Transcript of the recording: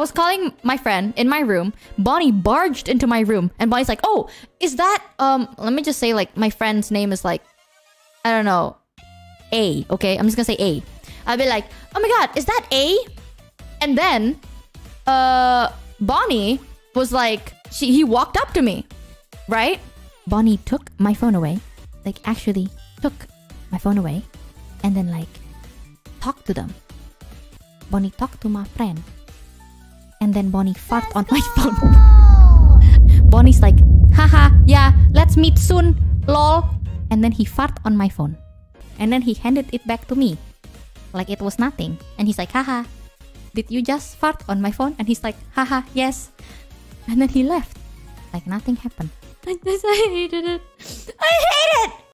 I was calling my friend in my room. Bonnie barged into my room, and Bonnie's like, "Oh, is that let me just say, like, my friend's name is like, I don't know, A. Okay, I'm just gonna say A. I'll be like, "Oh my god, is that A?" And then, Bonnie was like, he walked up to me, right? Bonnie took my phone away, like actually took my phone away, and then like talked to them. Bonnie talked to my friend, and then Bonnie farted on my phone. Bonnie's like, "Haha, yeah, let's meet soon, lol." And then he farted on my phone, and then he handed it back to me, like it was nothing. And he's like, "Haha, did you just fart on my phone?" And he's like, "Haha, yes." And then he left, like nothing happened. I hated it. I hate it.